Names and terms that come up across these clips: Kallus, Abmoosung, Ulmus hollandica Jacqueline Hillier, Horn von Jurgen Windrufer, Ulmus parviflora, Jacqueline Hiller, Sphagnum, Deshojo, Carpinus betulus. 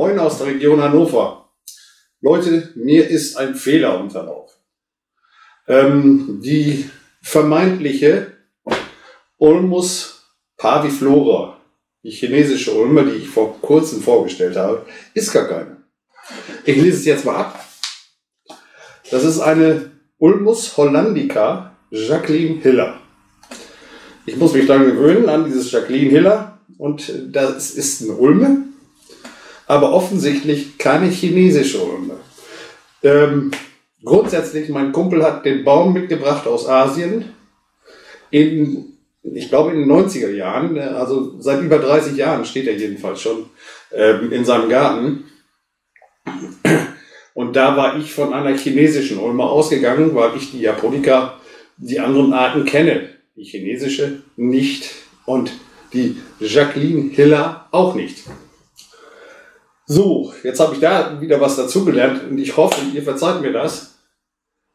Moin aus der Region Hannover. Leute, mir ist ein Fehler unterlaufen. Die vermeintliche Ulmus parviflora, die chinesische Ulme, die ich vor kurzem vorgestellt habe, ist gar keine. Ich lese es jetzt mal ab. Das ist eine Ulmus hollandica Jacqueline Hillier. Ich muss mich dann gewöhnen an dieses Jacqueline Hillier, und das ist eine Ulme, aber offensichtlich keine chinesische Ulme. Grundsätzlich, mein Kumpel hat den Baum mitgebracht aus Asien, ich glaube in den 90er Jahren, also seit über 30 Jahren steht er jedenfalls schon in seinem Garten. Und da war ich von einer chinesischen Ulme ausgegangen, weil ich die Japonica, die anderen Arten kenne. Die chinesische nicht und die Jacqueline Hillier auch nicht. So, jetzt habe ich da wieder was dazugelernt und ich hoffe, ihr verzeiht mir das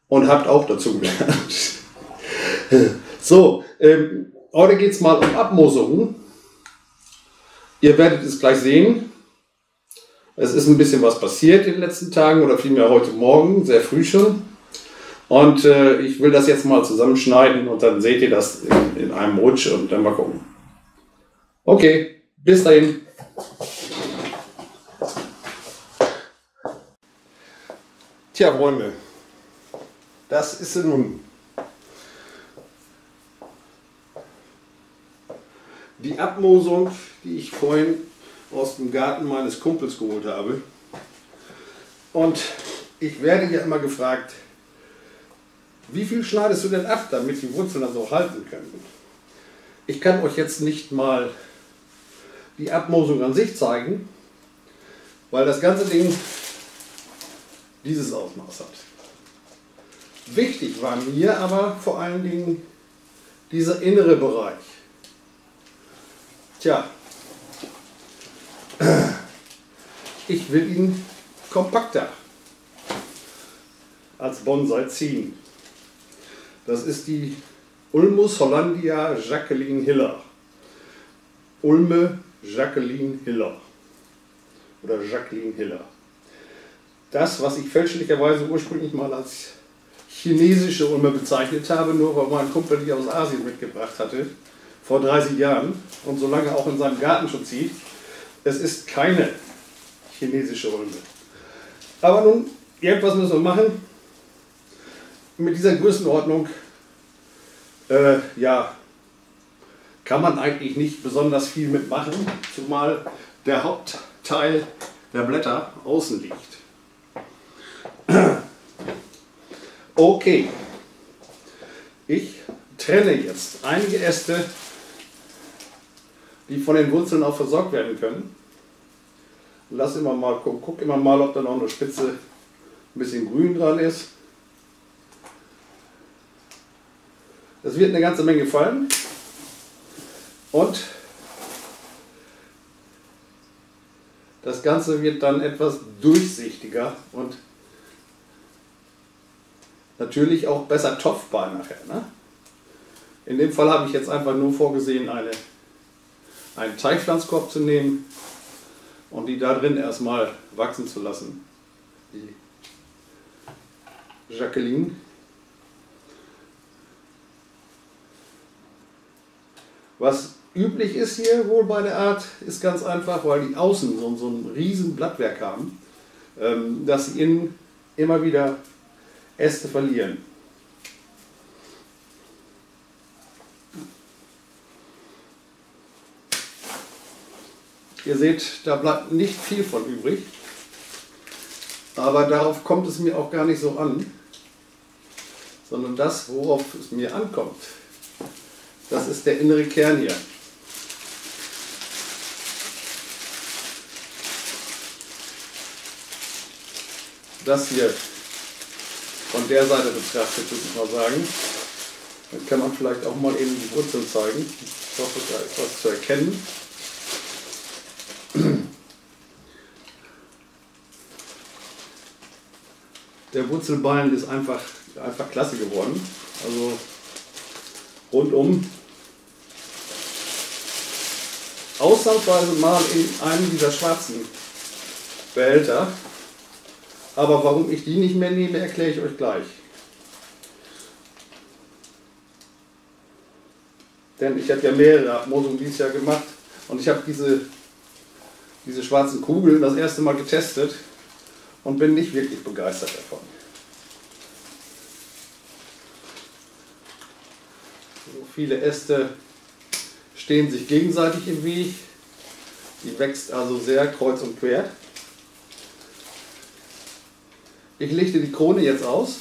und habt auch dazugelernt. So, heute geht es mal um Abmoosungen. Ihr werdet es gleich sehen. Es ist ein bisschen was passiert in den letzten Tagen oder vielmehr heute Morgen, sehr früh schon. Und ich will das jetzt mal zusammenschneiden und dann seht ihr das in einem Rutsch und dann mal gucken. Okay, bis dahin. Tja, Freunde, das ist sie nun. Die Abmoosung, die ich vorhin aus dem Garten meines Kumpels geholt habe. Und ich werde ja immer gefragt, wie viel schneidest du denn ab, damit die Wurzeln das auch halten können? Ich kann euch jetzt nicht mal die Abmoosung an sich zeigen, weil das ganze Ding dieses Ausmaß hat. Wichtig war mir aber vor allen Dingen dieser innere Bereich. Tja, ich will ihn kompakter als Bonsai ziehen. Das ist die Ulmus hollandica Jacqueline Hillier. Ulme Jacqueline Hillier. Oder Jacqueline Hillier. Das, was ich fälschlicherweise ursprünglich mal als chinesische Ulme bezeichnet habe, nur weil mein Kumpel die aus Asien mitgebracht hatte, vor 30 Jahren und so lange auch in seinem Garten schon zieht, es ist keine chinesische Ulme. Aber nun, irgendwas müssen wir machen. Mit dieser Größenordnung ja, kann man eigentlich nicht besonders viel mitmachen, zumal der Hauptteil der Blätter außen liegt. Okay, ich trenne jetzt einige Äste, die von den Wurzeln auch versorgt werden können. Lass immer mal gucken, guck immer mal, ob da noch eine Spitze ein bisschen grün dran ist. Es wird eine ganze Menge fallen und das Ganze wird dann etwas durchsichtiger und natürlich auch besser topfbar nachher. Ne? In dem Fall habe ich jetzt einfach nur vorgesehen, einen Teigpflanzkorb zu nehmen und die da drin erstmal wachsen zu lassen. Die Jacqueline. Was üblich ist hier wohl bei der Art, ist ganz einfach, weil die außen so ein riesen Blattwerk haben, dass sie innen immer wieder Äste verlieren. Ihr seht, da bleibt nicht viel von übrig, aber darauf kommt es mir auch gar nicht so an, sondern das, worauf es mir ankommt, das ist der innere Kern hier. Das hier von der Seite betrachtet, würde ich mal sagen. Dann kann man vielleicht auch mal eben die Wurzeln zeigen. Ich hoffe, da ist was zu erkennen. Der Wurzelballen ist einfach klasse geworden. Also rundum. Ausnahmsweise mal in einem dieser schwarzen Behälter. Aber warum ich die nicht mehr nehme, erkläre ich euch gleich. Denn ich habe ja mehrere Abmosungen dieses Jahr gemacht und ich habe diese schwarzen Kugeln das erste Mal getestet und bin nicht wirklich begeistert davon. So viele Äste stehen sich gegenseitig im Weg. Die wächst also sehr kreuz und quer. Ich lichte die Krone jetzt aus,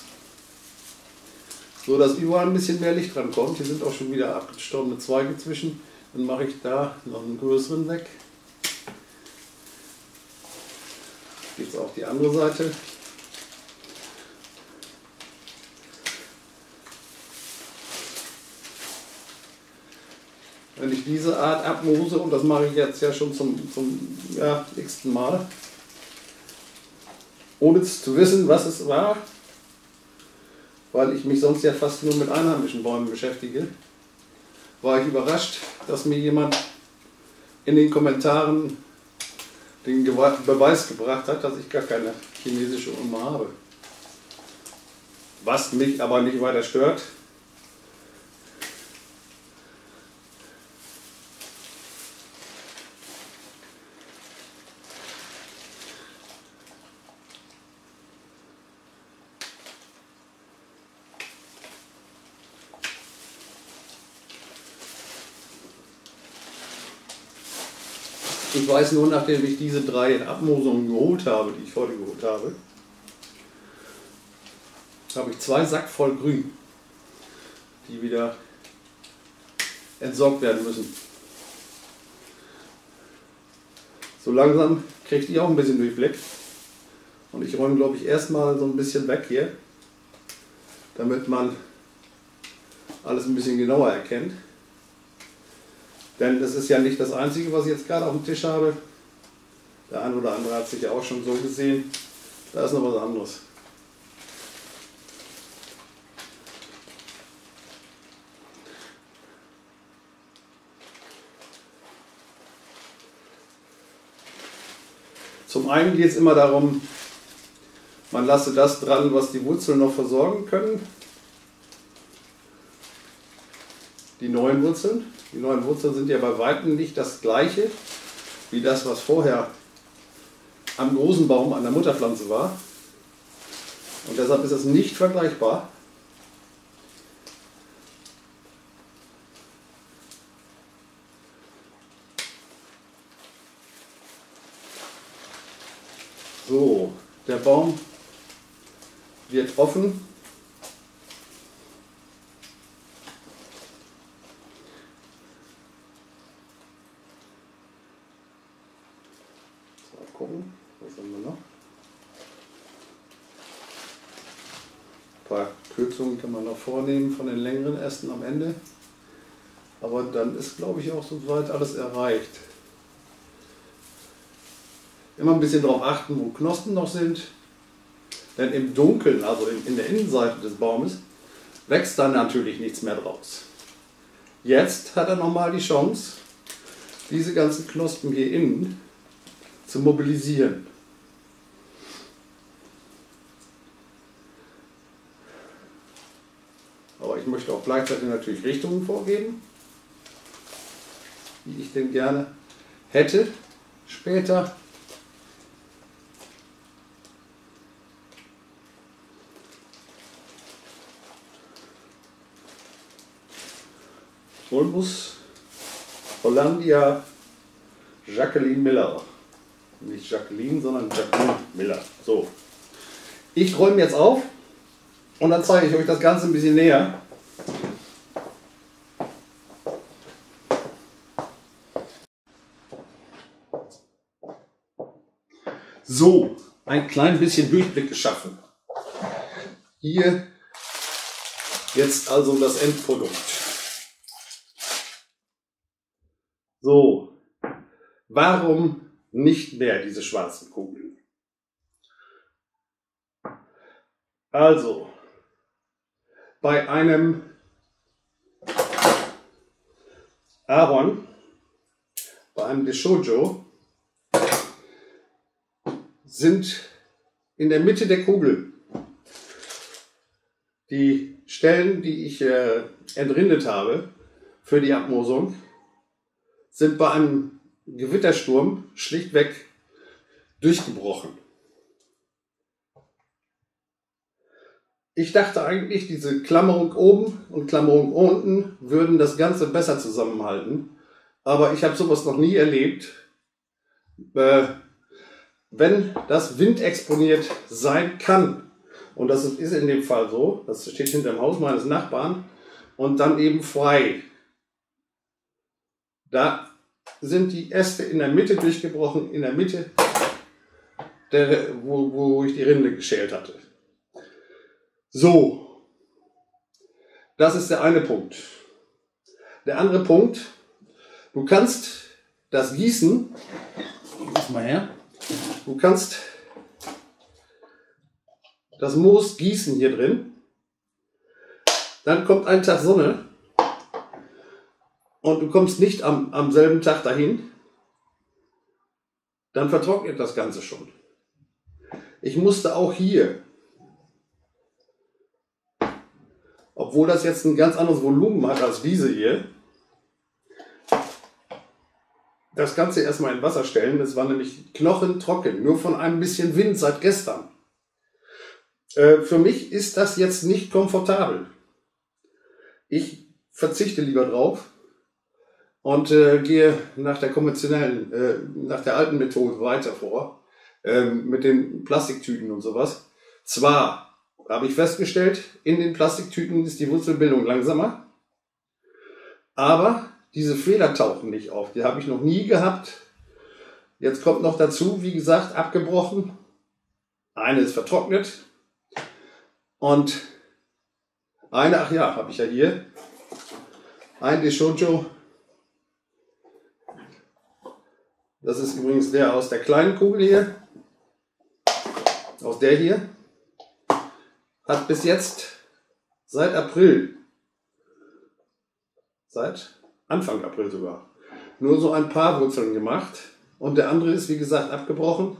so dass überall ein bisschen mehr Licht rankommt. Hier sind auch schon wieder abgestorbene Zweige zwischen. Dann mache ich da noch einen größeren weg. Jetzt auch die andere Seite. Wenn ich diese Art abmose, und das mache ich jetzt ja schon zum x-ten Mal, ohne zu wissen, was es war, weil ich mich sonst ja fast nur mit einheimischen Bäumen beschäftige, war ich überrascht, dass mir jemand in den Kommentaren den Beweis gebracht hat, dass ich gar keine chinesische Ulme habe. Was mich aber nicht weiter stört. Ich weiß nur, nachdem ich diese drei Abmosungen geholt habe, die ich heute geholt habe, habe ich 2 Sack voll Grün, die wieder entsorgt werden müssen. So langsam kriegt ihr auch ein bisschen Durchblick. Und ich räume, glaube ich, erstmal so ein bisschen weg hier, damit man alles ein bisschen genauer erkennt. Denn das ist ja nicht das Einzige, was ich jetzt gerade auf dem Tisch habe. Der eine oder andere hat sich ja auch schon so gesehen. Da ist noch was anderes. Zum einen geht es immer darum, man lasse das dran, was die Wurzeln noch versorgen können. Die neuen Wurzeln. Die neuen Wurzeln sind ja bei weitem nicht das gleiche wie das, was vorher am großen Baum an der Mutterpflanze war. Und deshalb ist es nicht vergleichbar. So, der Baum wird offen. Gucken, was haben wir noch? Ein paar Kürzungen kann man noch vornehmen von den längeren Ästen am Ende. Aber dann ist, glaube ich, auch soweit alles erreicht. Immer ein bisschen darauf achten, wo Knospen noch sind. Denn im Dunkeln, also in der Innenseite des Baumes, wächst dann natürlich nichts mehr draus. Jetzt hat er nochmal die Chance, diese ganzen Knospen hier innen zu mobilisieren. Aber ich möchte auch gleichzeitig natürlich Richtungen vorgeben, die ich denn gerne hätte später. Ulmus hollandica Jacqueline Hillier. Nicht Jacqueline, sondern Jacqueline Hillier. So, ich räume jetzt auf und dann zeige ich euch das Ganze ein bisschen näher. So, ein klein bisschen Durchblick geschaffen. Hier jetzt also das Endprodukt. So, warum nicht mehr diese schwarzen Kugeln? Also, bei einem Ahorn, bei einem Deshojo, sind in der Mitte der Kugel. Die Stellen, die ich entrindet habe für die Abmosung, sind bei einem Gewittersturm schlichtweg durchgebrochen. Ich dachte eigentlich, diese Klammerung oben und Klammerung unten würden das Ganze besser zusammenhalten. Aber ich habe sowas noch nie erlebt. Wenn das windexponiert sein kann, und das ist in dem Fall so, das steht hinter dem Haus meines Nachbarn und dann eben frei. Da sind die Äste in der Mitte durchgebrochen, in der Mitte, wo ich die Rinde geschält hatte. So, das ist der eine Punkt. Der andere Punkt, du kannst das Gießen, gieß mal her, du kannst das Moos gießen hier drin, dann kommt ein Tag Sonne und du kommst nicht am selben Tag dahin, dann vertrocknet das Ganze schon. Ich musste auch hier, obwohl das jetzt ein ganz anderes Volumen hat als diese hier, das Ganze erstmal in Wasser stellen. Das war nämlich knochentrocken, nur von einem bisschen Wind seit gestern. Für mich ist das jetzt nicht komfortabel. Ich verzichte lieber drauf und gehe nach der konventionellen, nach der alten Methode weiter vor, mit den Plastiktüten und sowas. Zwar habe ich festgestellt, in den Plastiktüten ist die Wurzelbildung langsamer, aber diese Fehler tauchen nicht auf. Die habe ich noch nie gehabt. Jetzt kommt noch dazu, wie gesagt, abgebrochen. Eine ist vertrocknet. Und eine, ach ja, habe ich ja hier. Ein Deshojo. Das ist übrigens der aus der kleinen Kugel hier. Aus der hier. Hat bis jetzt seit April, seit Anfang April sogar, nur so ein paar Wurzeln gemacht. Und der andere ist, wie gesagt, abgebrochen.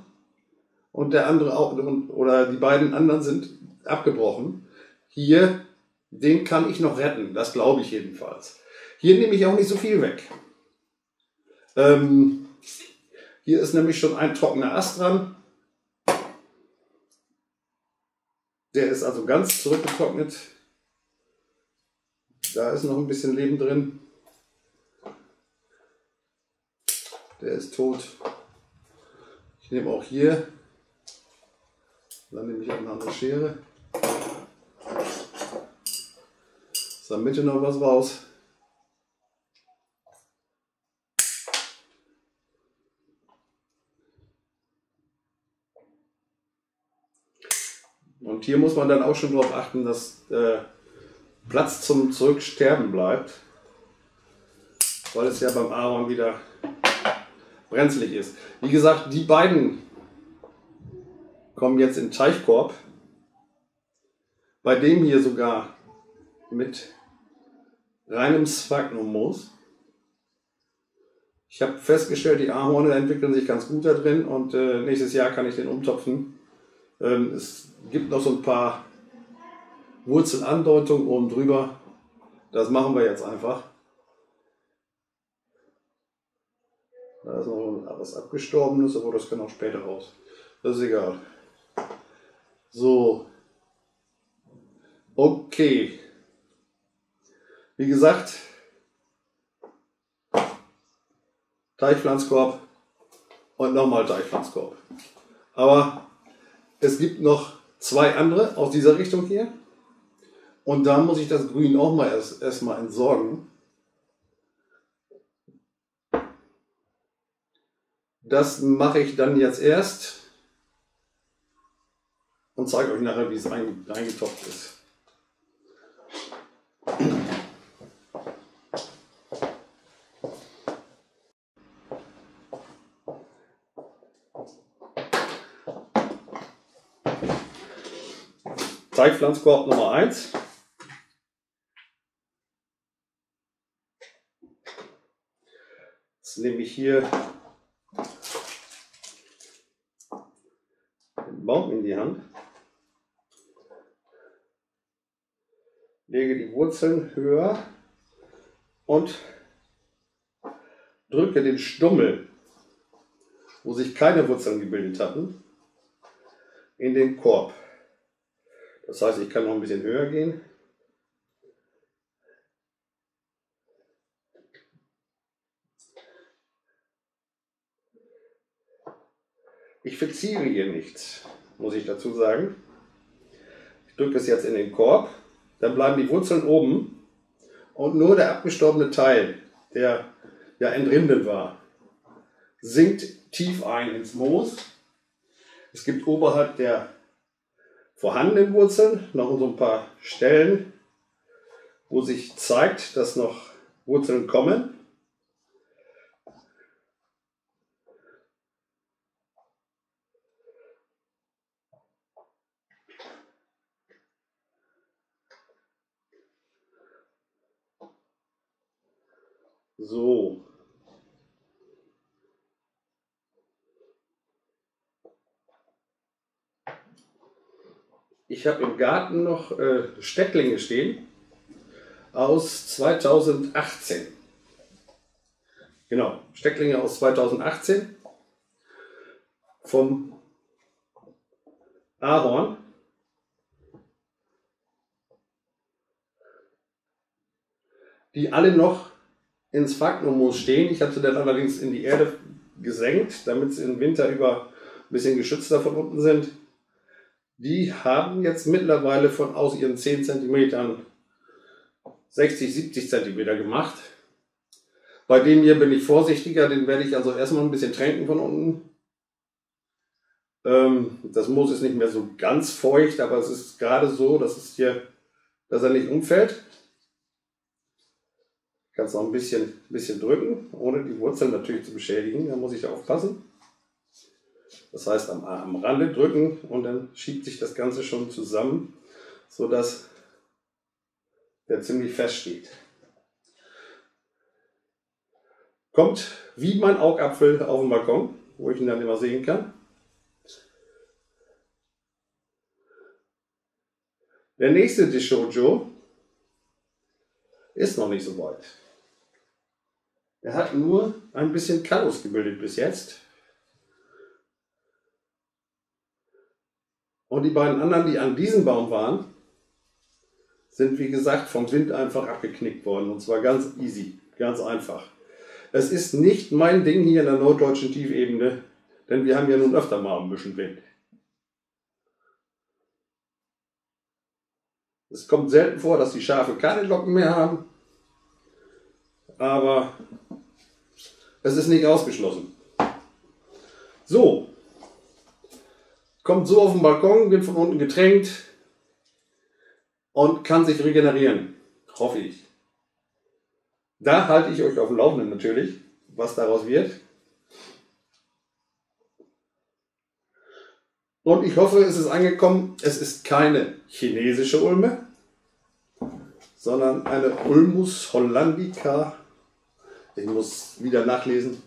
Und der andere auch, oder die beiden anderen sind abgebrochen. Hier, den kann ich noch retten. Das glaube ich jedenfalls. Hier nehme ich auch nicht so viel weg. Hier ist nämlich schon ein trockener Ast dran. Der ist also ganz zurückgetrocknet. Da ist noch ein bisschen Leben drin. Der ist tot. Ich nehme auch hier. Dann nehme ich auch eine andere Schere. Ist in der Mitte noch was raus. Und hier muss man dann auch schon darauf achten, dass Platz zum Zurücksterben bleibt, weil es ja beim Ahorn wieder brenzlig ist. Wie gesagt, die beiden kommen jetzt in den Teichkorb. Bei dem hier sogar mit reinem Sphagnum-Moos. Ich habe festgestellt, die Ahorne entwickeln sich ganz gut da drin und nächstes Jahr kann ich den umtopfen. Es gibt noch so ein paar Wurzelandeutungen oben drüber. Das machen wir jetzt einfach. Da ist noch was Abgestorbenes, aber das kann auch später raus. Das ist egal. So. Okay. Wie gesagt, Teichpflanzkorb und nochmal Teichpflanzkorb. Aber es gibt noch zwei andere aus dieser Richtung hier. Und da muss ich das Grün auch mal erstmal entsorgen. Das mache ich dann jetzt erst und zeige euch nachher, wie es eingetopft ist. Teichpflanzkorb Nummer 1. Jetzt nehme ich hier Baum in die Hand, lege die Wurzeln höher und drücke den Stummel, wo sich keine Wurzeln gebildet hatten, in den Korb. Das heißt, ich kann noch ein bisschen höher gehen. Ich fixiere hier nichts, muss ich dazu sagen. Ich drücke es jetzt in den Korb, dann bleiben die Wurzeln oben und nur der abgestorbene Teil, der ja entrindet war, sinkt tief ein ins Moos. Es gibt oberhalb der vorhandenen Wurzeln noch so ein paar Stellen, wo sich zeigt, dass noch Wurzeln kommen. So. Ich habe im Garten noch Stecklinge stehen aus 2018. Genau, Stecklinge aus 2018 vom Ahorn. Die alle noch ins Sphagnum-Moos stehen. Ich habe sie dann allerdings in die Erde gesenkt, damit sie im Winter über ein bisschen geschützter von unten sind. Die haben jetzt mittlerweile von aus ihren 10 cm 60, 70 cm gemacht. Bei dem hier bin ich vorsichtiger, den werde ich also erstmal ein bisschen tränken von unten. Das Moos ist nicht mehr so ganz feucht, aber es ist gerade so, dass es hier, dass er nicht umfällt. Ich kann es noch ein bisschen drücken, ohne die Wurzeln natürlich zu beschädigen. Da muss ich aufpassen. Das heißt, am Rande drücken und dann schiebt sich das Ganze schon zusammen, sodass der ziemlich fest steht. Kommt wie mein Augapfel auf den Balkon, wo ich ihn dann immer sehen kann. Der nächste Deshojo ist noch nicht so weit. Er hat nur ein bisschen Kallus gebildet bis jetzt. Und die beiden anderen, die an diesem Baum waren, sind wie gesagt vom Wind einfach abgeknickt worden. Und zwar ganz easy, ganz einfach. Es ist nicht mein Ding hier in der norddeutschen Tiefebene, denn wir haben ja nun öfter mal ein bisschen Wind. Es kommt selten vor, dass die Schafe keine Locken mehr haben, aber es ist nicht ausgeschlossen. So, kommt so auf den Balkon, wird von unten getränkt und kann sich regenerieren, hoffe ich. Da halte ich euch auf dem Laufenden natürlich, was daraus wird. Und ich hoffe, es ist angekommen, es ist keine chinesische Ulme, sondern eine Ulmus hollandica. Ich muss wieder nachlesen.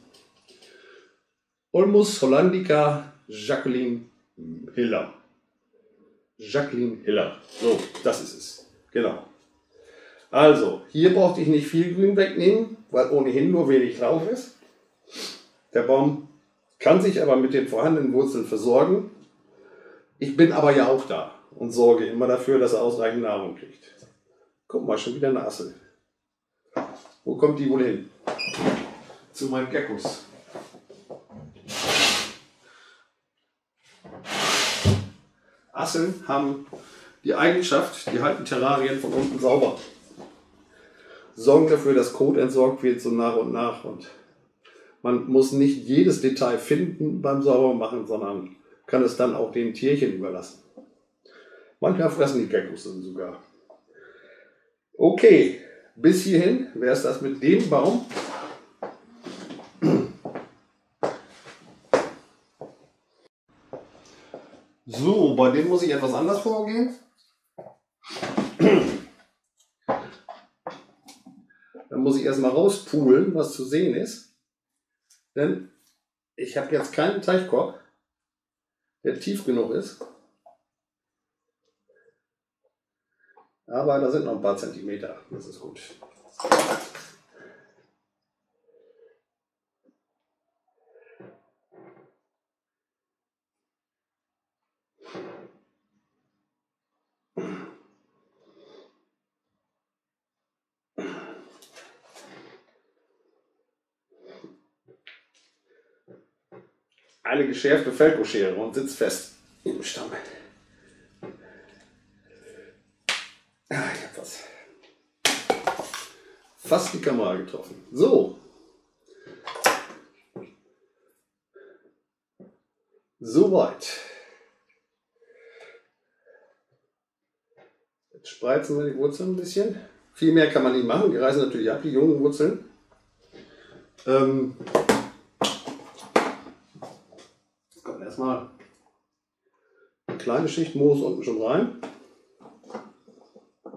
Ulmus hollandica Jacqueline Hillier. Jacqueline Hillier. So, das ist es. Genau. Also, hier brauchte ich nicht viel Grün wegnehmen, weil ohnehin nur wenig drauf ist. Der Baum kann sich aber mit den vorhandenen Wurzeln versorgen. Ich bin aber ja auch da und sorge immer dafür, dass er ausreichend Nahrung kriegt. Guck mal, schon wieder eine Assel. Wo kommt die wohl hin? Zu meinen Geckos. Asseln haben die Eigenschaft, die halten Terrarien von unten sauber. Sorgen dafür, dass Kot entsorgt wird, so nach und nach. Und man muss nicht jedes Detail finden beim Saubermachen, sondern kann es dann auch den Tierchen überlassen. Manchmal fressen die Geckos dann sogar. Okay, bis hierhin wäre es das mit dem Baum. So, bei dem muss ich etwas anders vorgehen. Dann muss ich erstmal rauspulen, was zu sehen ist. Denn ich habe jetzt keinen Teichkorb. der tief genug ist. Aber da sind noch ein paar Zentimeter, das ist gut. Eine geschärfte Felkoschere und sitzt fest im Stamm. Ich hab was. Fast die Kamera getroffen. So. Soweit. Jetzt spreizen wir die Wurzeln ein bisschen. Viel mehr kann man nicht machen. Die reißen natürlich ab, die jungen Wurzeln. Mal eine kleine Schicht Moos unten schon rein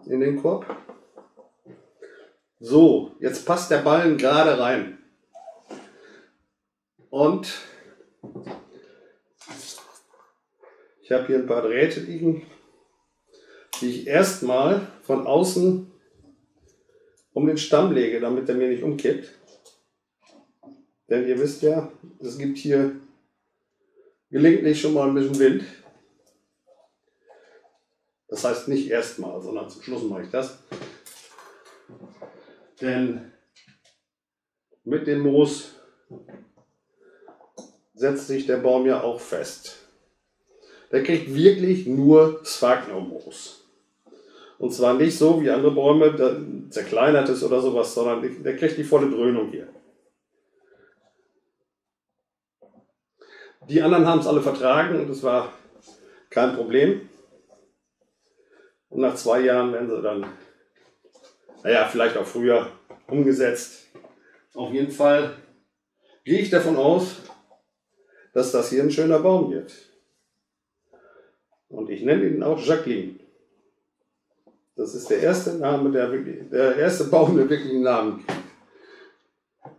in den Korb. So, jetzt passt der Ballen gerade rein. Und ich habe hier ein paar Drähte liegen, die ich erstmal von außen um den Stamm lege, damit er mir nicht umkippt. Denn ihr wisst ja, es gibt hier gelegentlich schon mal ein bisschen Wind. Das heißt nicht erstmal, sondern zum Schluss mache ich das. Denn mit dem Moos setzt sich der Baum ja auch fest. Der kriegt wirklich nur Sphagnum-Moos. Und zwar nicht so wie andere Bäume, zerkleinertes oder sowas, sondern der kriegt die volle Dröhnung hier. Die anderen haben es alle vertragen und es war kein Problem. Und nach 2 Jahren werden sie dann, naja, vielleicht auch früher umgesetzt. Auf jeden Fall gehe ich davon aus, dass das hier ein schöner Baum wird. Und ich nenne ihn auch Jacqueline. Das ist der erste Name, der erste Baum, der wirklich einen Namen kriegt.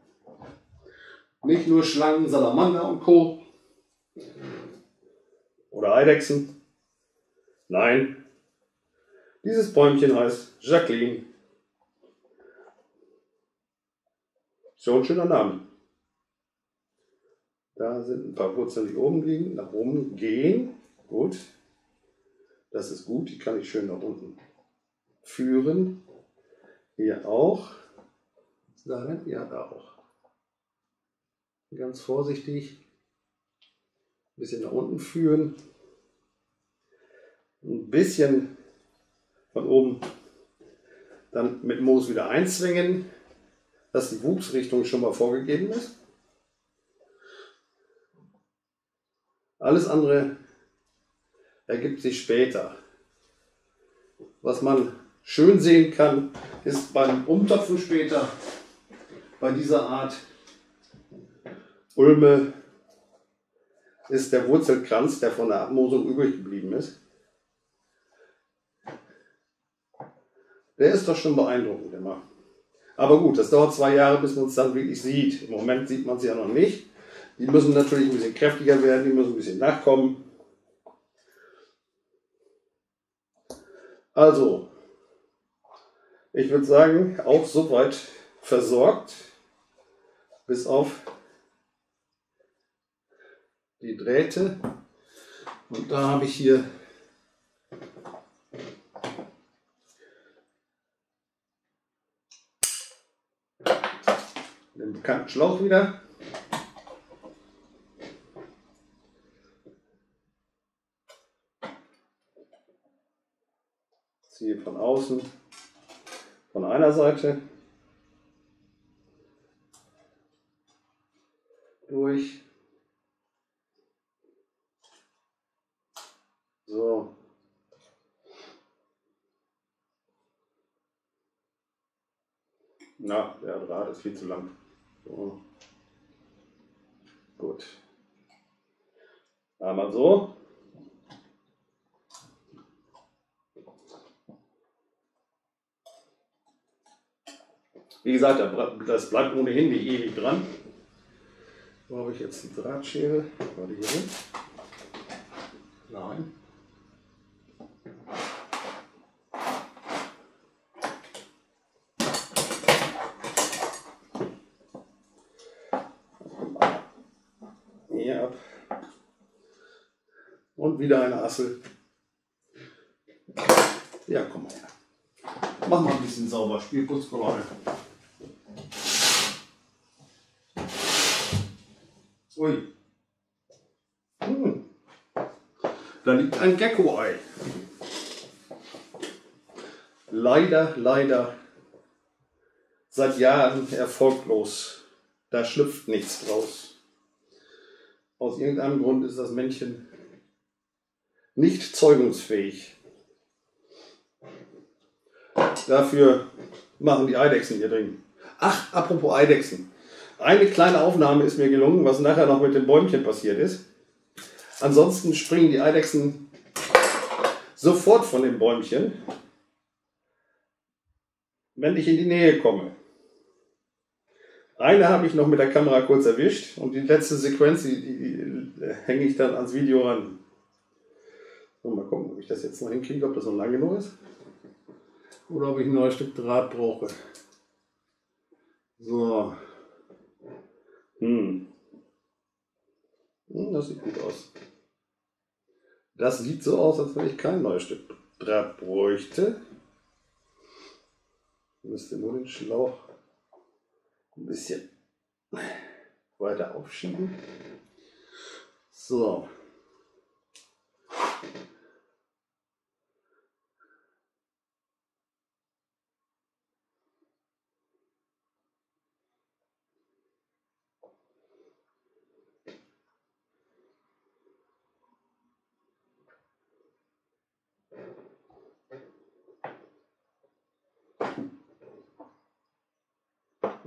Nicht nur Schlangen, Salamander und Co. oder Eidechsen. Nein, dieses Bäumchen heißt Jacqueline. So ein schöner Name. Da sind ein paar Wurzeln, die oben liegen, nach oben gehen. Gut, das ist gut, die kann ich schön nach unten führen. Hier auch. Nein, ja, da auch. Ganz vorsichtig. Ein bisschen nach unten führen, ein bisschen von oben dann mit Moos wieder einzwingen, dass die Wuchsrichtung schon mal vorgegeben ist. Alles andere ergibt sich später. Was man schön sehen kann, ist beim Umtopfen später bei dieser Art Ulme ist der Wurzelkranz, der von der Abmoosung übrig geblieben ist. Der ist doch schon beeindruckend immer. Aber gut, das dauert 2 Jahre, bis man es dann wirklich sieht. Im Moment sieht man sie ja noch nicht. Die müssen natürlich ein bisschen kräftiger werden, die müssen ein bisschen nachkommen. Also, ich würde sagen, auch soweit versorgt, bis auf die Drähte, und da habe ich hier den bekannten Schlauch wieder. Ziehe von außen, von einer Seite durch. So. Na, der Draht ist viel zu lang. So. Gut. Einmal so. Wie gesagt, das bleibt ohnehin nicht ewig dran. Wo habe ich jetzt die Drahtschere? Warte, hier hin. Nein. Nähe ab. Und wieder eine Assel. Ja, komm mal her. Mach mal ein bisschen sauber. Spielputzkoralle. Ui. Da liegt ein Gecko-Ei. Leider, leider seit Jahren erfolglos. Da schlüpft nichts draus. Aus irgendeinem Grund ist das Männchen nicht zeugungsfähig. Dafür machen die Eidechsen ihr Ding. Ach, apropos Eidechsen. Eine kleine Aufnahme ist mir gelungen, was nachher noch mit dem Bäumchen passiert ist. Ansonsten springen die Eidechsen sofort von dem Bäumchen, wenn ich in die Nähe komme. Eine habe ich noch mit der Kamera kurz erwischt und die letzte Sequenz, die hänge ich dann ans Video ran. Und mal gucken, ob ich das jetzt noch hinkriege, ob das noch lang genug ist. Oder ob ich ein neues Stück Draht brauche. So. Das sieht gut aus. Das sieht so aus, als wenn ich kein neues Stück Draht bräuchte. Ich müsste nur den Schlauch ein bisschen weiter aufschieben. So.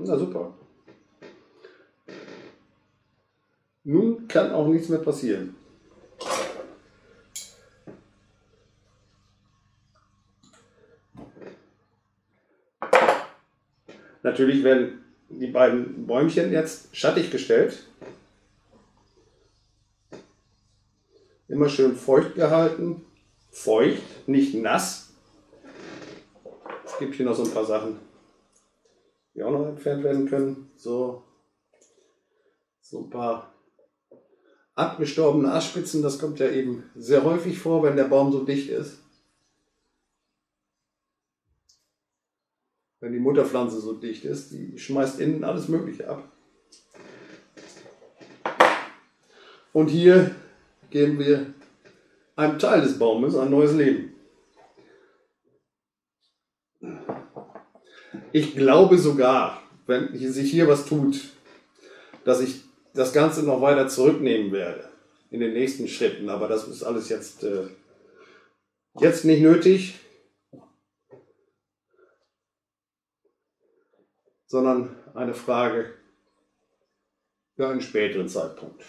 Na super. Nun kann auch nichts mehr passieren. Natürlich werden die beiden Bäumchen jetzt schattig gestellt. Immer schön feucht gehalten. Feucht, nicht nass. Es gibt hier noch so ein paar Sachen, die auch noch entfernt werden können. So ein paar abgestorbene Astspitzen, das kommt ja eben sehr häufig vor, wenn der Baum so dicht ist. Wenn die Mutterpflanze so dicht ist, die schmeißt innen alles Mögliche ab. Und hier geben wir einem Teil des Baumes ein neues Leben. Ich glaube sogar, wenn sich hier was tut, dass ich das Ganze noch weiter zurücknehmen werde in den nächsten Schritten. Aber das ist alles jetzt nicht nötig, sondern eine Frage für einen späteren Zeitpunkt.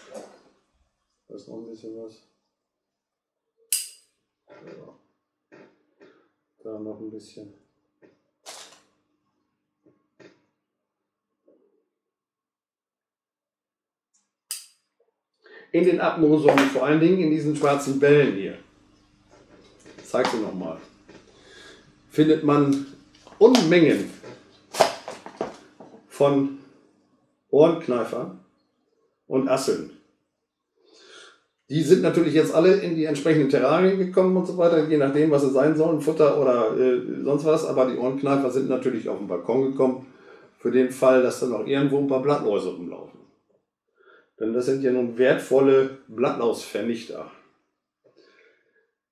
Da ist noch ein bisschen was. Da noch ein bisschen. In den Abmoosungen, vor allen Dingen in diesen schwarzen Bällen hier. Ich zeige sie nochmal. Findet man Unmengen von Ohrenkneifern und Asseln. Die sind natürlich jetzt alle in die entsprechenden Terrarien gekommen und so weiter, je nachdem, was es sein sollen, Futter oder sonst was. Aber die Ohrenkneifer sind natürlich auf den Balkon gekommen, für den Fall, dass dann auch irgendwo ein paar Blattläuse rumlaufen. Denn das sind ja nun wertvolle Blattlausvernichter.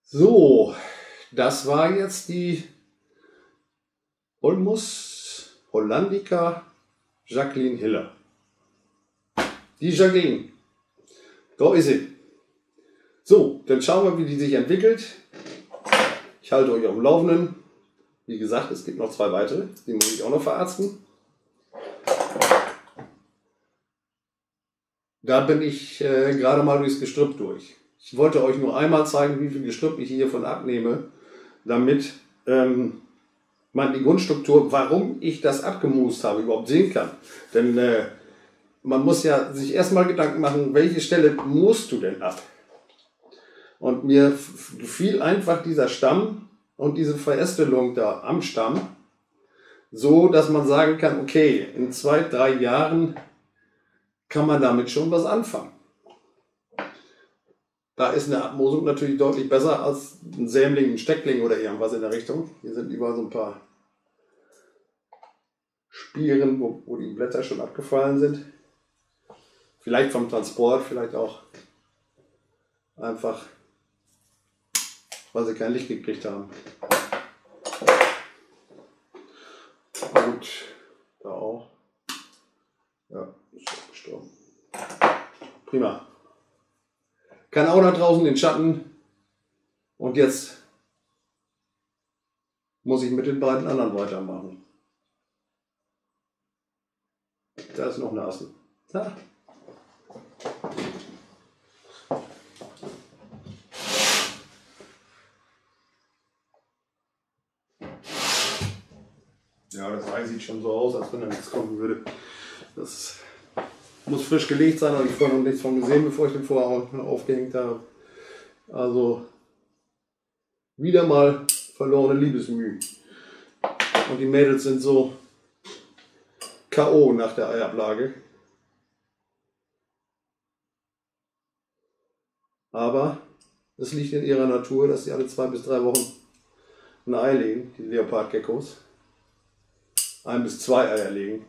So, das war jetzt die Ulmus hollandica Jacqueline Hillier. Die Jacqueline. Da ist sie. So, dann schauen wir, wie die sich entwickelt. Ich halte euch auf dem Laufenden. Wie gesagt, es gibt noch zwei weitere. Die muss ich auch noch verarzten. Da bin ich gerade mal durchs Gestrüpp durch. Ich wollte euch nur einmal zeigen, wie viel Gestrüpp ich hiervon abnehme, damit man die Grundstruktur, warum ich das abgemoost habe, überhaupt sehen kann. Denn man muss ja sich erstmal Gedanken machen, welche Stelle moosst du denn ab? Und mir gefiel einfach dieser Stamm und diese Verästelung da am Stamm, so dass man sagen kann, okay, in 2, 3 Jahren kann man damit schon was anfangen. Da ist eine Abmosung natürlich deutlich besser als ein Sämling, ein Steckling oder irgendwas in der Richtung. Hier sind überall so ein paar Spieren, wo die Blätter schon abgefallen sind. Vielleicht vom Transport, vielleicht auch einfach, weil sie kein Licht gekriegt haben. Gut, da auch. Ja, ist gestorben. Prima. Kann auch da draußen in den Schatten. Und jetzt muss ich mit den beiden anderen weitermachen. Da ist noch eine Asse. Ja. Ja, das Ei sieht schon so aus, als wenn da nichts kommen würde. Das muss frisch gelegt sein, habe ich vorhin noch nichts von gesehen, bevor ich den vorher aufgehängt habe. Also wieder mal verlorene Liebesmühe. Und die Mädels sind so K.O. nach der Eiablage. Aber es liegt in ihrer Natur, dass sie alle 2 bis 3 Wochen ein Ei legen, die Leopardgeckos. 1 bis 2 Eier legen.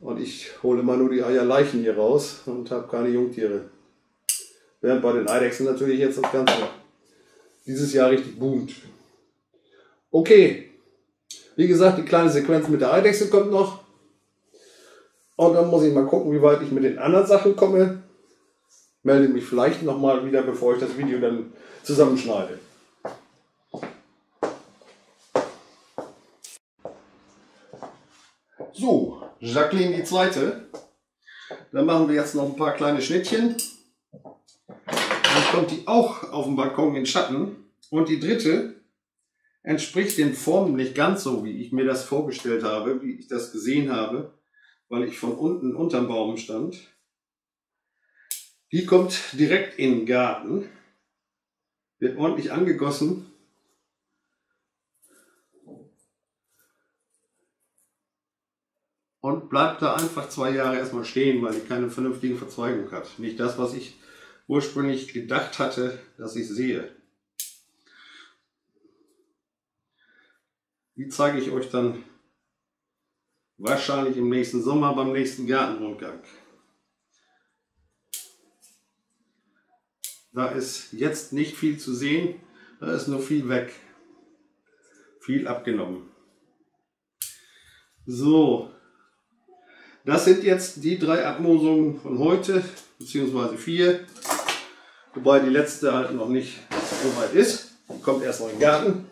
Und ich hole mal nur die Eierleichen hier raus und habe keine Jungtiere. Während bei den Eidechsen natürlich jetzt das Ganze dieses Jahr richtig boomt. Okay, wie gesagt, die kleine Sequenz mit der Eidechse kommt noch. Und dann muss ich mal gucken, wie weit ich mit den anderen Sachen komme. Melde mich vielleicht nochmal wieder, bevor ich das Video dann zusammenschneide. So, Jacqueline die zweite. Dann machen wir jetzt noch ein paar kleine Schnittchen. Dann kommt die auch auf dem Balkon in Schatten. Und die dritte entspricht den Formen nicht ganz so, wie ich mir das vorgestellt habe, wie ich das gesehen habe, weil ich von unten unterm Baum stand. Die kommt direkt in den Garten, wird ordentlich angegossen. Und bleibt da einfach 2 Jahre erstmal stehen, weil die keine vernünftige Verzweigung hat. Nicht das, was ich ursprünglich gedacht hatte, dass ich sehe. Die zeige ich euch dann wahrscheinlich im nächsten Sommer beim nächsten Gartenrundgang. Da ist jetzt nicht viel zu sehen, da ist nur viel weg. Viel abgenommen. So. Das sind jetzt die 3 Abmosungen von heute, beziehungsweise 4, wobei die letzte halt noch nicht so weit ist. Die kommt erst noch in den Garten.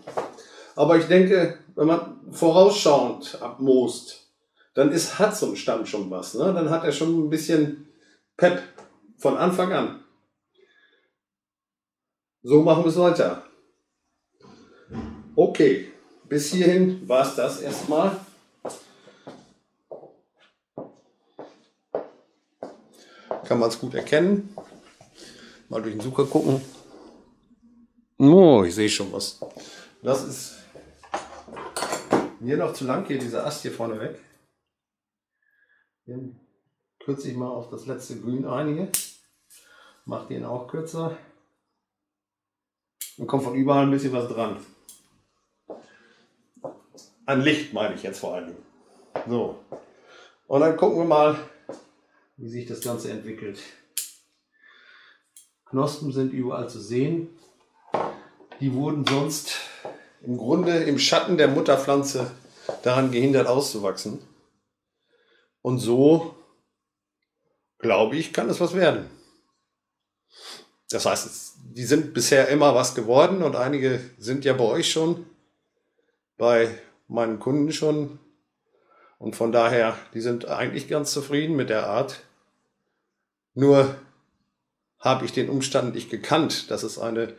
Aber ich denke, wenn man vorausschauend abmoost, dann hat so ein Stamm schon was. Ne? Dann hat er schon ein bisschen Pep von Anfang an. So machen wir es weiter. Okay, bis hierhin war es das erstmal. Kann man es gut erkennen. Mal durch den Sucher gucken. Oh, ich sehe schon was. Das ist mir noch zu lang hier, dieser Ast hier vorne weg. Den kürze ich mal auf das letzte Grün ein hier. Mache den auch kürzer. Dann kommt von überall ein bisschen was dran. An Licht meine ich jetzt vor allen Dingen. So. Und dann gucken wir mal, wie sich das Ganze entwickelt. Knospen sind überall zu sehen. Die wurden sonst im Grunde im Schatten der Mutterpflanze daran gehindert auszuwachsen. Und so, glaube ich, kann es was werden. Das heißt, die sind bisher immer was geworden und einige sind ja bei euch schon, bei meinen Kunden schon. Und von daher, die sind eigentlich ganz zufrieden mit der Art. Nur habe ich den Umstand nicht gekannt, dass es eine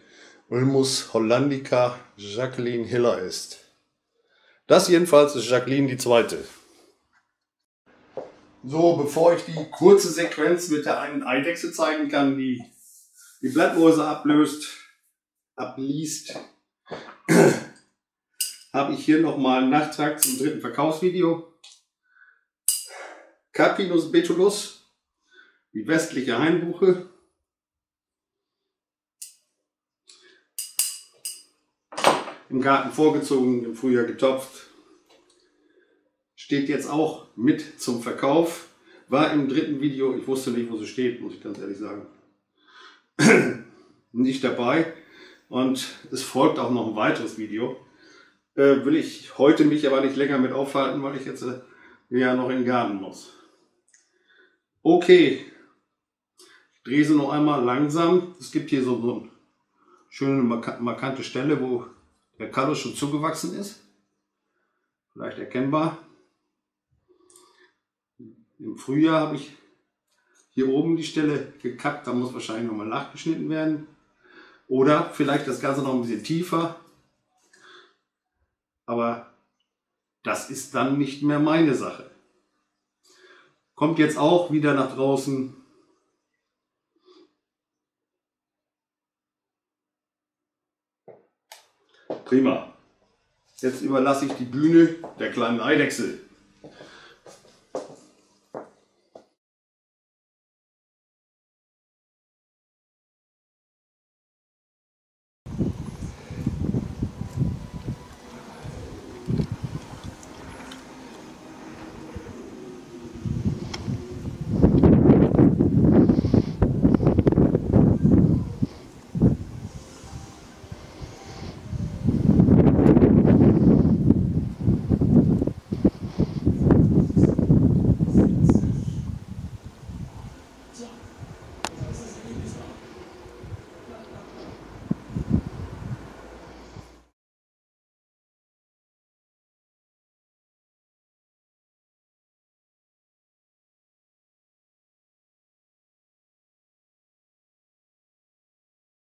Ulmus hollandica Jacqueline Hillier ist. Das jedenfalls ist Jacqueline die zweite. So, bevor ich die kurze Sequenz mit der einen Eidechse zeigen kann, die die Blattrose abliest, habe ich hier nochmal einen Nachtrag zum dritten Verkaufsvideo. Carpinus betulus, die westliche Hainbuche. Im Garten vorgezogen, im Frühjahr getopft. Steht jetzt auch mit zum Verkauf. War im dritten Video, ich wusste nicht, wo sie steht, muss ich ganz ehrlich sagen, nicht dabei. Und es folgt auch noch ein weiteres Video. Will ich heute mich aber nicht länger mit aufhalten, weil ich jetzt ja noch in den Garten muss. Okay, ich drehe sie noch einmal langsam. Es gibt hier so eine schöne markante Stelle, wo der Kallus schon zugewachsen ist. Vielleicht erkennbar. Im Frühjahr habe ich hier oben die Stelle gekappt, da muss wahrscheinlich nochmal nachgeschnitten werden. Oder vielleicht das Ganze noch ein bisschen tiefer. Aber das ist dann nicht mehr meine Sache. Kommt jetzt auch wieder nach draußen. Prima. Jetzt überlasse ich die Bühne der kleinen Eidechse.